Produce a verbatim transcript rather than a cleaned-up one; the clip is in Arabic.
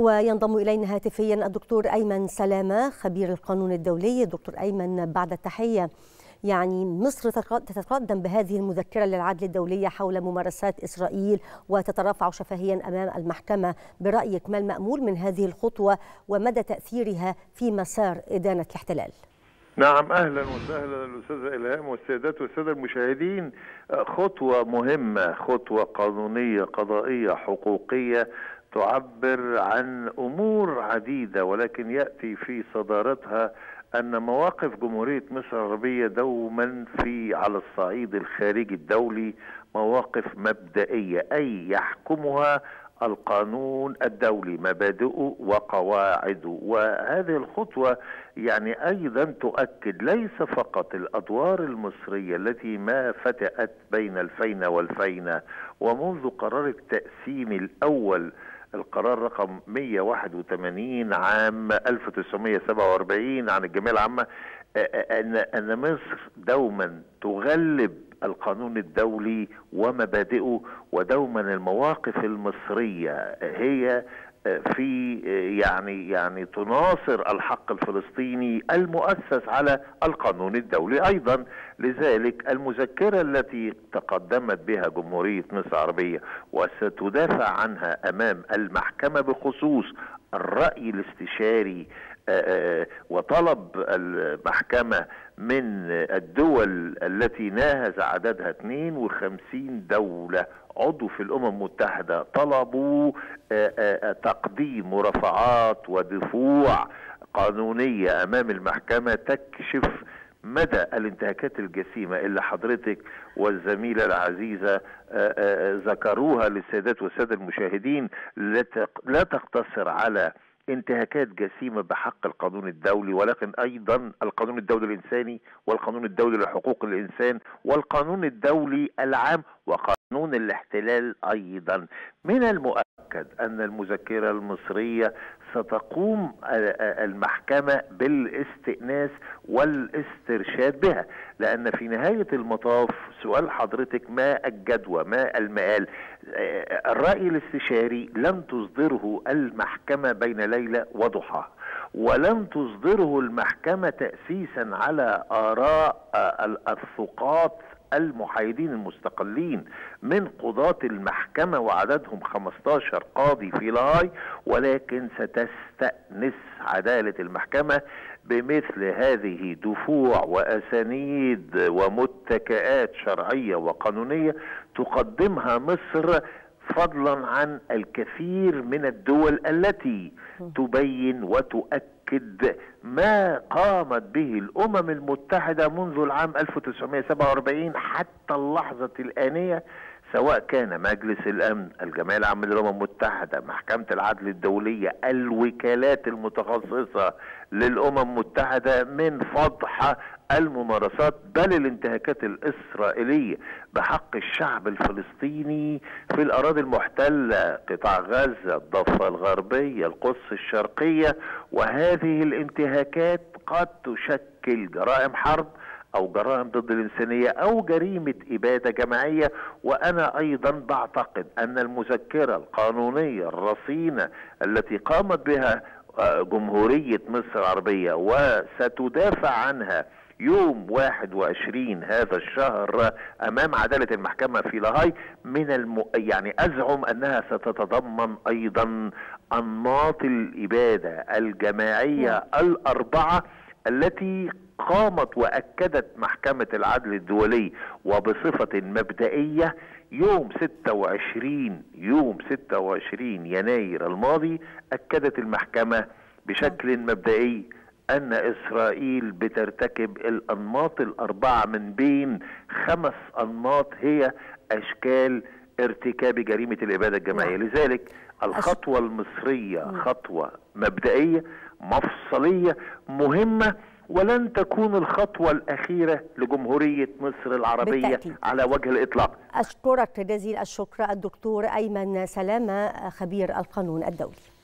وينضم إلينا هاتفيا الدكتور أيمن سلامة خبير القانون الدولي. دكتور أيمن، بعد التحية، يعني مصر تتقدم بهذه المذكرة للعدل الدولية حول ممارسات إسرائيل وتترافع شفهيا أمام المحكمة. برأيك ما المأمول من هذه الخطوة ومدى تأثيرها في مسار إدانة الاحتلال؟ نعم، أهلا وسهلا الأستاذة إلهام والسيدات والسادة المشاهدين. خطوة مهمة، خطوة قانونية قضائية حقوقية تعبر عن أمور عديدة، ولكن يأتي في صدارتها أن مواقف جمهورية مصر العربية دوما في على الصعيد الخارجي الدولي مواقف مبدئية، أي يحكمها القانون الدولي مبادئه وقواعده. وهذه الخطوة يعني أيضا تؤكد ليس فقط الأدوار المصرية التي ما فتأت بين الفين والفين ومنذ قرار التقسيم الأول القرار رقم مئة وواحد وثمانين عام ألف وتسعمئة وسبعة وأربعين عن الجمعية العامة، أن أن مصر دوما تغلب القانون الدولي ومبادئه، ودوما المواقف المصرية هي في يعني يعني تناصر الحق الفلسطيني المؤسس على القانون الدولي. ايضا لذلك المذكرة التي تقدمت بها جمهورية مصر العربية وستدافع عنها امام المحكمة بخصوص الرأي الاستشاري وطلب المحكمة من الدول التي ناهز عددها اثنين وخمسين دولة عضو في الأمم المتحدة طلبوا تقديم مرافعات ودفوع قانونية أمام المحكمة تكشف مدى الانتهاكات الجسيمة اللي حضرتك والزميلة العزيزة ذكروها للسيدات والسادة المشاهدين، لا تقتصر على انتهاكات جسيمة بحق القانون الدولي، ولكن أيضا القانون الدولي الإنساني والقانون الدولي لحقوق الإنسان والقانون الدولي العام وقانون الاحتلال. أيضا من المؤكد أن المذكرة المصرية ستقوم المحكمة بالاستئناس والاسترشاد بها، لأن في نهاية المطاف سؤال حضرتك ما الجدوى ما المآل؟ الرأي الاستشاري لم تصدره المحكمة بين ليلة وضحى، ولم تصدره المحكمة تأسيسا على آراء الثقات المحايدين المستقلين من قضاة المحكمة وعددهم خمسة عشر قاضي في لاهاي، ولكن ستستأنس عدالة المحكمة بمثل هذه دفوع وأسانيد ومتكئات شرعية وقانونية تقدمها مصر، فضلا عن الكثير من الدول التي تبين وتؤكد ما قامت به الأمم المتحدة منذ العام ألف وتسعمئة وسبعة وأربعين حتى اللحظة الآنية، سواء كان مجلس الأمن، الجمعية العامة للأمم المتحدة، محكمة العدل الدولية، الوكالات المتخصصة للأمم المتحدة من فضح الممارسات بل الانتهاكات الإسرائيلية بحق الشعب الفلسطيني في الأراضي المحتلة، قطاع غزة، الضفة الغربية، القدس الشرقية. وهذه الانتهاكات قد تشكل جرائم حرب أو جرائم ضد الإنسانية أو جريمة إبادة جماعية. وأنا أيضا بعتقد أن المذكرة القانونية الرصينة التي قامت بها جمهورية مصر العربية وستدافع عنها يوم واحد وعشرين هذا الشهر أمام عدالة المحكمة في لاهاي، من الم... يعني أزعم أنها ستتضمن أيضا أنماط الإبادة الجماعية الأربعة التي قامت وأكدت محكمة العدل الدولي وبصفة مبدئية يوم ستة وعشرين يوم ستة وعشرين يناير الماضي. أكدت المحكمة بشكل مبدئي أن إسرائيل بترتكب الأنماط الأربعة من بين خمس أنماط هي أشكال ارتكاب جريمة الإبادة الجماعية. لذلك الخطوة المصرية خطوة مبدئية مفصلية مهمة، ولن تكون الخطوة الأخيرة لجمهورية مصر العربية بالتأكيد على وجه الإطلاق. أشكرك جزيل الشكر الدكتور أيمن سلامة خبير القانون الدولي.